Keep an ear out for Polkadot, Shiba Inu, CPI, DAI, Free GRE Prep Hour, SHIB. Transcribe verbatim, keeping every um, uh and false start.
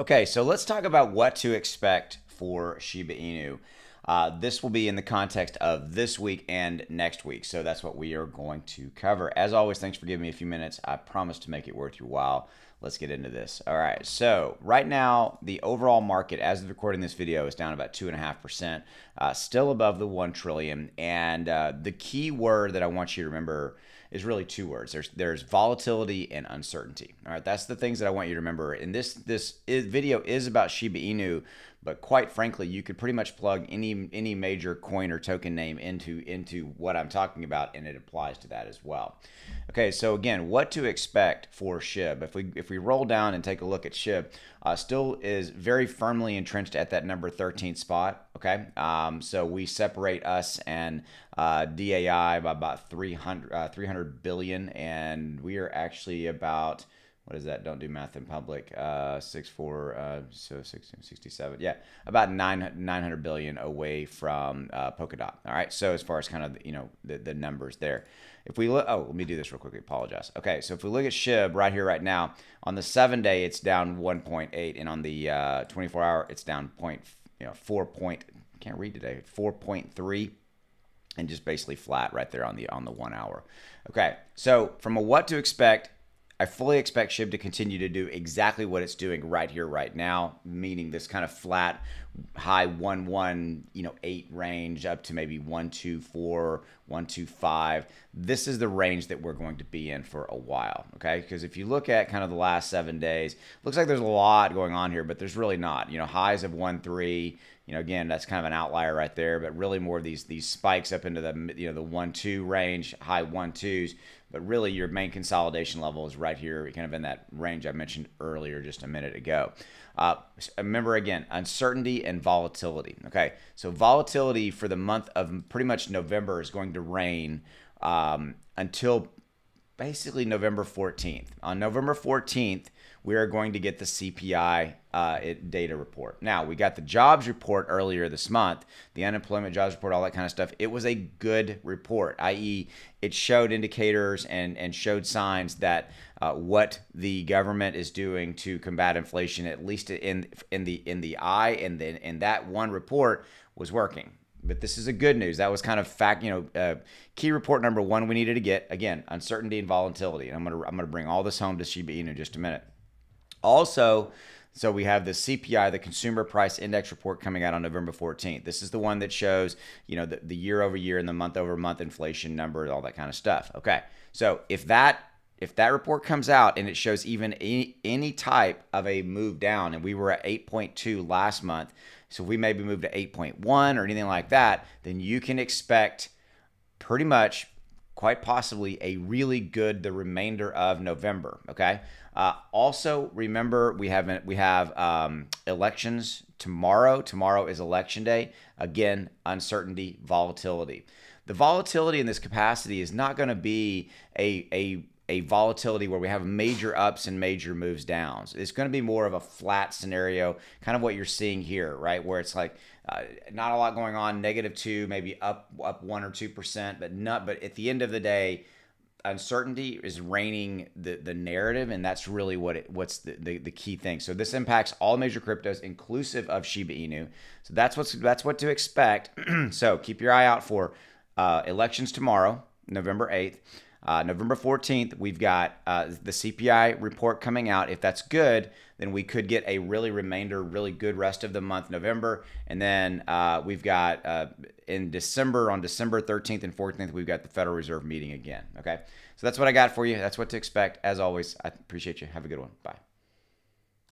Okay, so let's talk about what to expect for Shiba Inu. Uh, this will be in the context of this week and next week. So that's what we are going to cover. As always, thanks for giving me a few minutes. I promise to make it worth your while. Let's get into this. All right. So right now, the overall market, as of recording this video, is down about two and a half percent, still above the one trillion. And uh, the key word that I want you to remember is really two words. There's there's volatility and uncertainty. All right. That's the things that I want you to remember. And this this is, video is about Shiba Inu, but quite frankly, you could pretty much plug any any major coin or token name into into what I'm talking about, and it applies to that as well. Okay. So again, what to expect for SHIB? If we if we roll down and take a look at SHIB, uh, still is very firmly entrenched at that number thirteen spot. Okay, um, so we separate us and uh, D A I by about three hundred, uh, three hundred billion, and we are actually about, what is that? Don't do math in public. Uh, six four, uh, so six, sixty-seven. Yeah, about nine nine hundred billion away from uh, Polkadot. All right. So as far as kind of you know the, the numbers there, if we look, oh, let me do this real quickly. Apologize. Okay. So if we look at SHIB right here, right now, on the seven day, it's down one point eight, and on the uh, twenty-four hour, it's down point you know four point. Can't read today. Four point three. And just basically flat right there on the on the one hour. Okay. So from a what to expect. I fully expect SHIB to continue to do exactly what it's doing right here, right now, meaning this kind of flat, high one one, you know, eight range up to maybe one two four, one two five. This is the range that we're going to be in for a while, okay? Because if you look at kind of the last seven days, looks like there's a lot going on here, but there's really not. You know, highs of one three. You know, again, that's kind of an outlier right there, but really more of these these spikes up into the you know the one two range, high one twos. But really, your main consolidation level is right here, kind of in that range I mentioned earlier just a minute ago. Uh, remember again, uncertainty and volatility. Okay, so volatility for the month of pretty much November is going to reign um, until basically November fourteenth. On November fourteenth. We are going to get the C P I uh, it, data report. Now, we got the jobs report earlier this month, the unemployment jobs report, all that kind of stuff. It was a good report, that is it showed indicators and, and showed signs that uh, what the government is doing to combat inflation, at least in in the in the eye and then in that one report, was working. But this is a good news. That was kind of fact, you know, uh, key report number one we needed to get, again, uncertainty and volatility. And I'm gonna I'm gonna bring all this home to Shiba Inu in just a minute. Also, so we have the C P I, the Consumer Price Index report, coming out on November fourteenth. This is the one that shows, you know, the, the year over year and the month over month inflation number, all that kind of stuff. Okay, so if that if that report comes out and it shows even any, any type of a move down, and we were at eight point two last month, so we maybe move to eight point one or anything like that, then you can expect pretty much, quite possibly, a really good the remainder of November. Okay. Uh, also, remember we have we have um, elections tomorrow. Tomorrow is election day. Again, uncertainty, volatility. The volatility in this capacity is not going to be a a a volatility where we have major ups and major moves downs. It's going to be more of a flat scenario, kind of what you're seeing here, right? Where it's like uh, not a lot going on, negative two, maybe up up one or two percent, but not. But at the end of the day, uncertainty is reigning the the narrative, and that's really what it what's the, the the key thing. So this impacts all major cryptos, inclusive of Shiba Inu. So that's what's that's what to expect. So keep your eye out for uh, elections tomorrow, November eighth. Uh, November fourteenth, we've got uh, the C P I report coming out. If that's good, then we could get a really remainder, really good rest of the month, November. And then uh, we've got uh, in December, on December thirteenth and fourteenth, we've got the Federal Reserve meeting again. Okay, so that's what I got for you. That's what to expect. As always, I appreciate you. Have a good one. Bye.